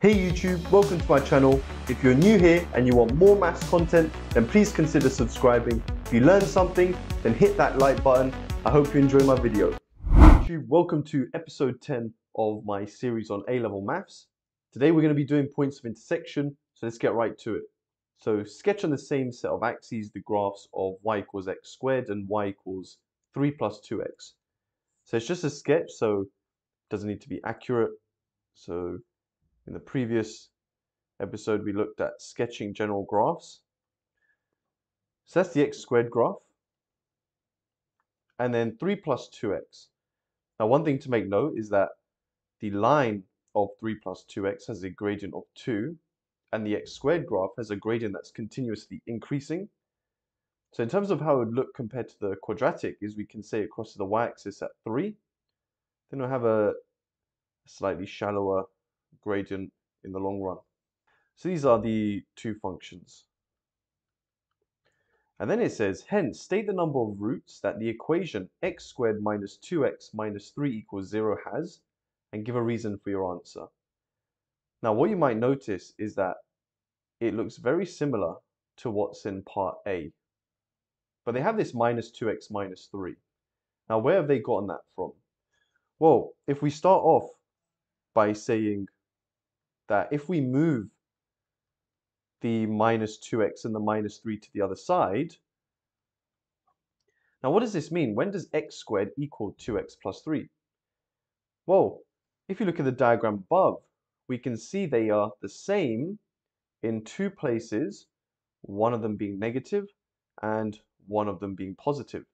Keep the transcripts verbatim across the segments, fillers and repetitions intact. Hey YouTube, welcome to my channel. If you're new here and you want more maths content, then please consider subscribing. If you learned something, then hit that like button. I hope you enjoy my video. YouTube, welcome to episode ten of my series on A level maths. Today we're going to be doing points of intersection, so let's get right to it. So sketch on the same set of axes the graphs of y equals x squared and y equals three plus two x. So it's just a sketch, so it doesn't need to be accurate. So in the previous episode, we looked at sketching general graphs. So that's the x squared graph. And then three plus two x. Now, one thing to make note is that the line of three plus two x has a gradient of two, and the x squared graph has a gradient that's continuously increasing. So in terms of how it would look compared to the quadratic is we can say it crosses the y-axis at three. Then we'll have a slightly shallower gradient in the long run. So these are the two functions. And then it says, hence, state the number of roots that the equation x squared minus two x minus three equals zero has, and give a reason for your answer. Now, what you might notice is that it looks very similar to what's in part A, but they have this minus two x minus three. Now, where have they gotten that from? Well, if we start off by saying that if we move the minus two x and the minus three to the other side. Now, what does this mean? When does x squared equal two x plus three? Well, if you look at the diagram above, we can see they are the same in two places, one of them being negative and one of them being positive.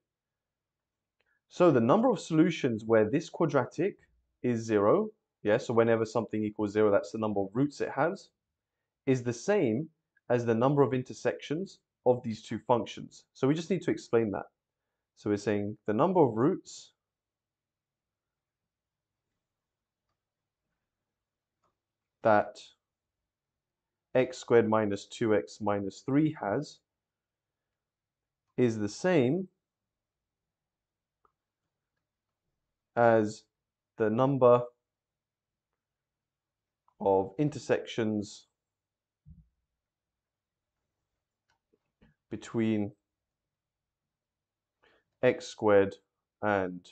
So the number of solutions where this quadratic is zero, yeah, so whenever something equals zero, that's the number of roots it has, is the same as the number of intersections of these two functions. So we just need to explain that. So we're saying the number of roots that x squared minus two x minus three has is the same as the number of intersections between x squared and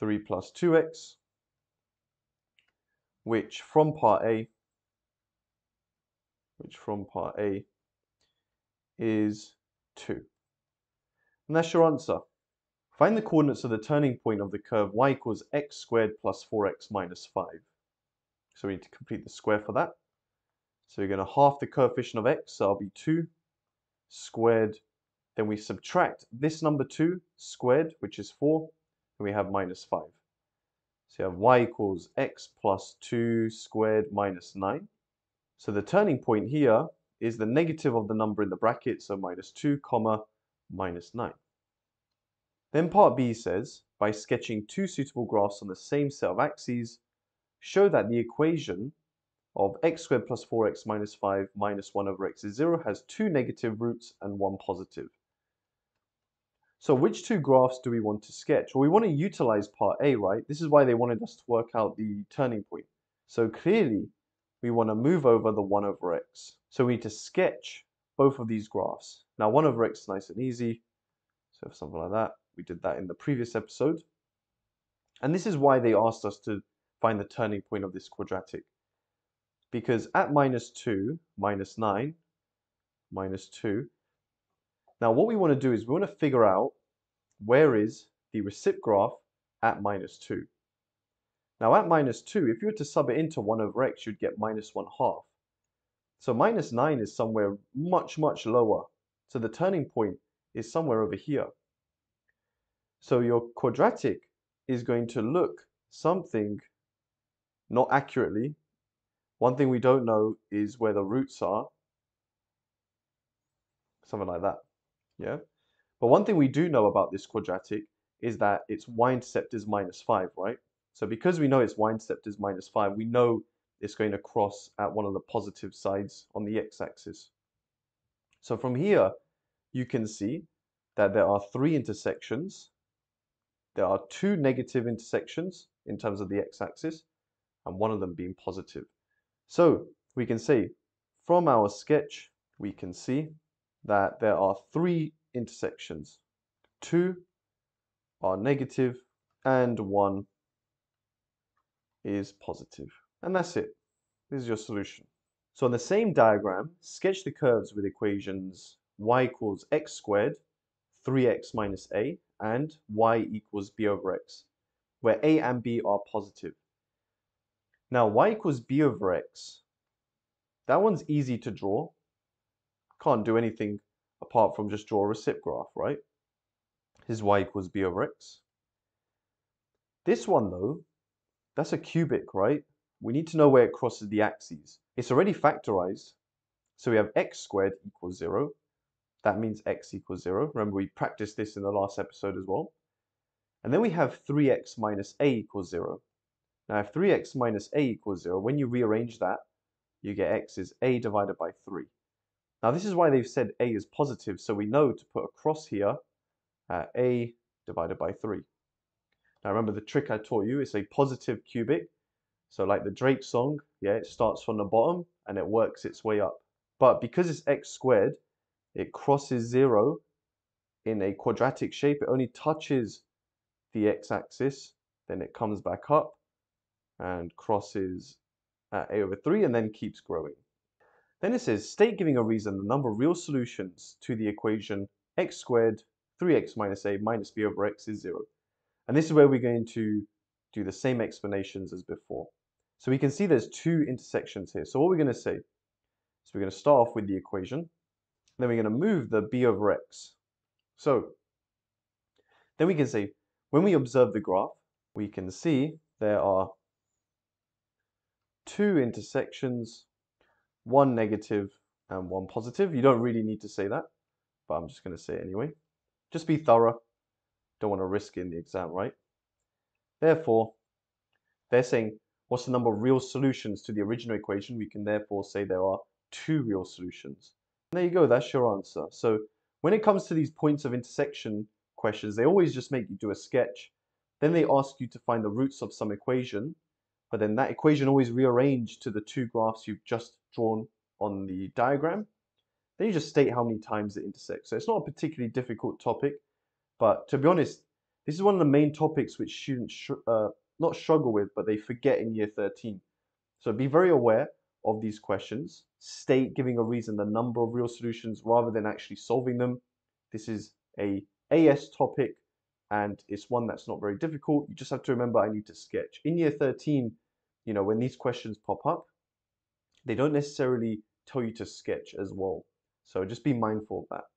three plus two x, which from part A, which from part A is two. And that's your answer. Find the coordinates of the turning point of the curve y equals x squared plus four x minus five. So we need to complete the square for that. So you're going to half the coefficient of x, so that'll be two squared. Then we subtract this number two squared, which is four, and we have minus five. So you have y equals x plus two squared minus nine. So the turning point here is the negative of the number in the bracket, so minus two comma minus nine. Then part B says, by sketching two suitable graphs on the same set of axes, show that the equation of x squared plus four x minus five minus one over x is zero has two negative roots and one positive. So which two graphs do we want to sketch? Well, we want to utilize part A, right? This is why they wanted us to work out the turning point. So clearly, we want to move over the one over x. So we need to sketch both of these graphs. Now, one over x is nice and easy. So if something like that, we did that in the previous episode. And this is why they asked us to find the turning point of this quadratic, because at minus two, minus nine, minus two, now what we want to do is we want to figure out where is the recip graph at minus two. Now at minus two, if you were to sub it into one over x, you'd get minus one half. So minus nine is somewhere much, much lower. So the turning point is somewhere over here. So your quadratic is going to look something not accurately. One thing we don't know is where the roots are. Something like that, yeah? But one thing we do know about this quadratic is that its y-intercept is minus five, right? So because we know its y-intercept is minus five, we know it's going to cross at one of the positive sides on the x-axis. So from here, you can see that there are three intersections. There are two negative intersections in terms of the x-axis, and one of them being positive. So we can say from our sketch, we can see that there are three intersections. Two are negative and one is positive. And that's it. This is your solution. So on the same diagram, sketch the curves with equations y equals x squared, three x minus a, and y equals b over x, where a and b are positive. Now y equals b over x, that one's easy to draw. Can't do anything apart from just draw a recip graph, right? Here's y equals b over x. This one though, that's a cubic, right? We need to know where it crosses the axes. It's already factorized. So we have x squared equals zero. That means x equals zero. Remember, we practiced this in the last episode as well. And then we have three x minus a equals zero. Now, if three x minus a equals zero, when you rearrange that, you get x is a divided by three. Now, this is why they've said a is positive, so we know to put a cross here at a divided by three. Now, remember the trick I taught you, it's a positive cubic. So like the Drake song, yeah, it starts from the bottom and it works its way up. But because it's x squared, it crosses zero in a quadratic shape. It only touches the x-axis, then it comes back up and crosses at a over three and then keeps growing. Then it says, state giving a reason the number of real solutions to the equation x squared, three x minus a minus b over x is zero. And this is where we're going to do the same explanations as before. So we can see there's two intersections here. So what we're going to say is we're going to start off with the equation. Then we're going to move the b over x. So then we can say, when we observe the graph, we can see there are two intersections, one negative and one positive. You don't really need to say that, but I'm just going to say it anyway. Just be thorough. Don't want to risk it in the exam, right? Therefore, they're saying, what's the number of real solutions to the original equation? We can therefore say there are two real solutions. And there you go, that's your answer. So when it comes to these points of intersection questions, they always just make you do a sketch. Then they ask you to find the roots of some equation, but then that equation always rearranged to the two graphs you've just drawn on the diagram. Then you just state how many times it intersects. So it's not a particularly difficult topic, but to be honest, this is one of the main topics which students sh uh, not struggle with, but they forget in year thirteen. So be very aware of these questions. State giving a reason the number of real solutions rather than actually solving them. This is a AS topic and it's one that's not very difficult. You just have to remember I need to sketch. In year thirteen, you know, when these questions pop up, they don't necessarily tell you to sketch as well. So just be mindful of that.